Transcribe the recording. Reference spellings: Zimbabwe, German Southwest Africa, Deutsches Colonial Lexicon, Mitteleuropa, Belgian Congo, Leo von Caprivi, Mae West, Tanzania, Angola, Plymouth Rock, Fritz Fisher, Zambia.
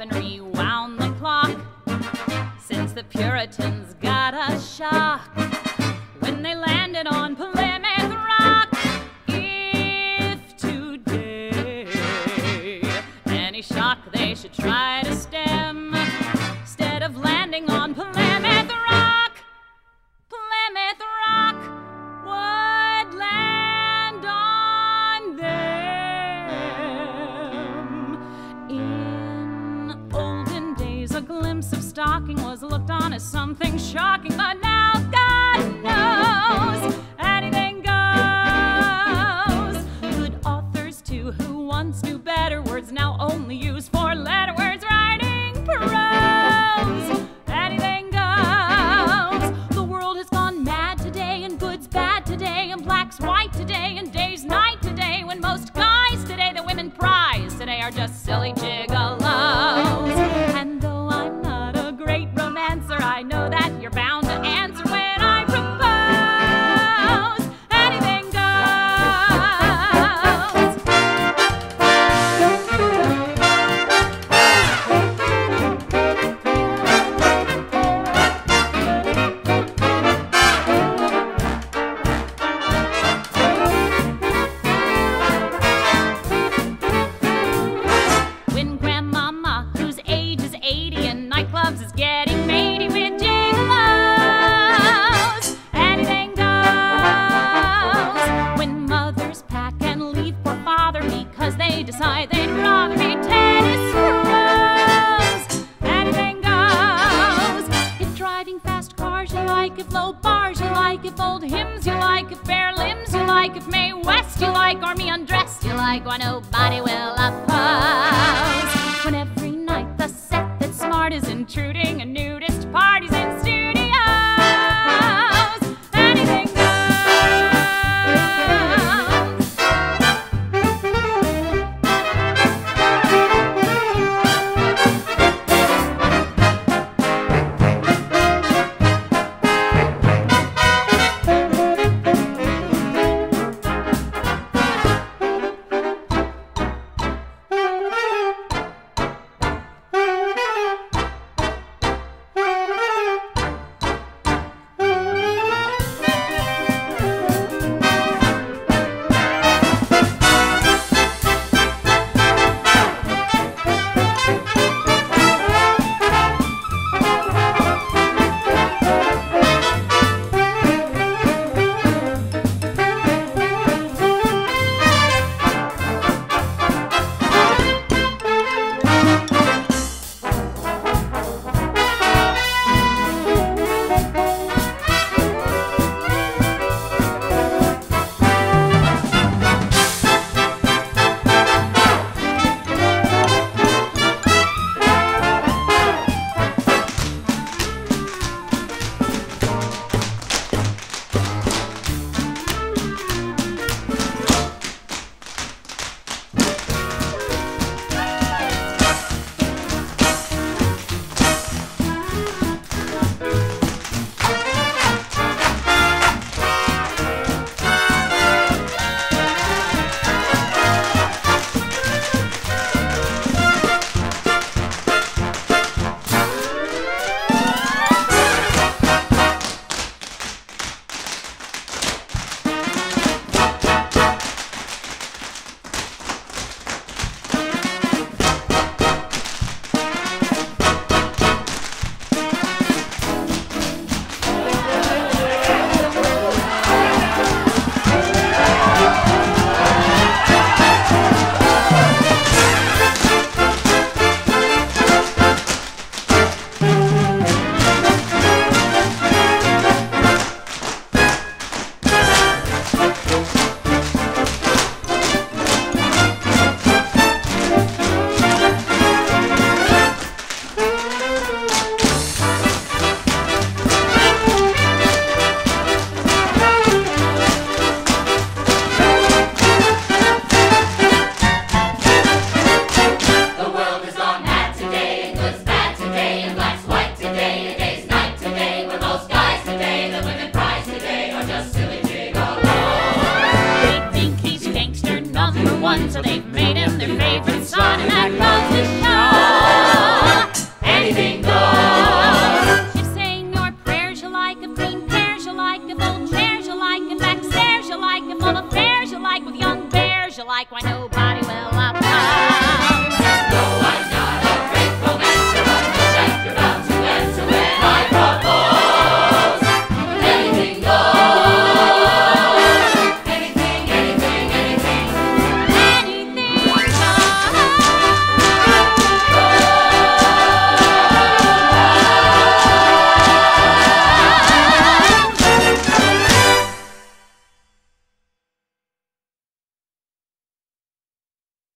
and rewound the clock, since the Puritans got a shock when they landed on Plymouth Rock. If today any shock they should try to stem, instead of landing on Plymouth Rock, Plymouth Rock would land on them. In olden days, a glimpse of stocking was looked on as something shocking, but now God knows anything goes. Good authors too, who once knew better words, now only use four-letter words, writing prose. Anything goes. The world has gone mad today, and good's bad today, and black's white today, and day's night today, when most guys today that women prize today are just silly gigolos. And though I'm not a great romancer, I know that you're bound to answer when I propose. Anything goes. When Grandmama, whose age is 80, and nightclubs is getting matey with gigolos. Anything goes. When mothers pack and leave poor father because they decide they'd rather be tennis pros. Anything goes. If driving fast cars you like, if low bars you like, if old hymns you like, if bare limbs you like, if Mae West you like, or me undressed you like, why nobody will oppose. When every night the set that's smart is intruding, and nudist parties in studios. Anything so they've made him their favorite son, and that goes to show. green pears you like, the full chairs you like, the back stairs you like, the full affairs you like, with young bears you like. Why nobody